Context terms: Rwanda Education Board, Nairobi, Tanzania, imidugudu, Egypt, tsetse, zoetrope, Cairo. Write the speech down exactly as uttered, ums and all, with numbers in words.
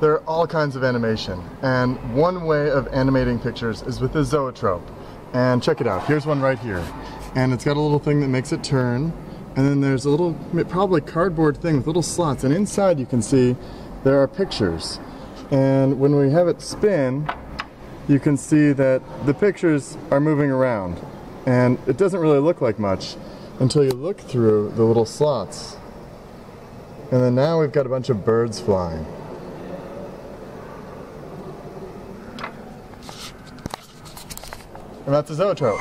There are all kinds of animation, and one way of animating pictures is with the zoetrope. And check it out, here's one right here. And it's got a little thing that makes it turn, and then there's a little, probably cardboard thing with little slots, and inside you can see there are pictures. And when we have it spin, you can see that the pictures are moving around. And it doesn't really look like much until you look through the little slots. And then now we've got a bunch of birds flying. And that's a zoetrope.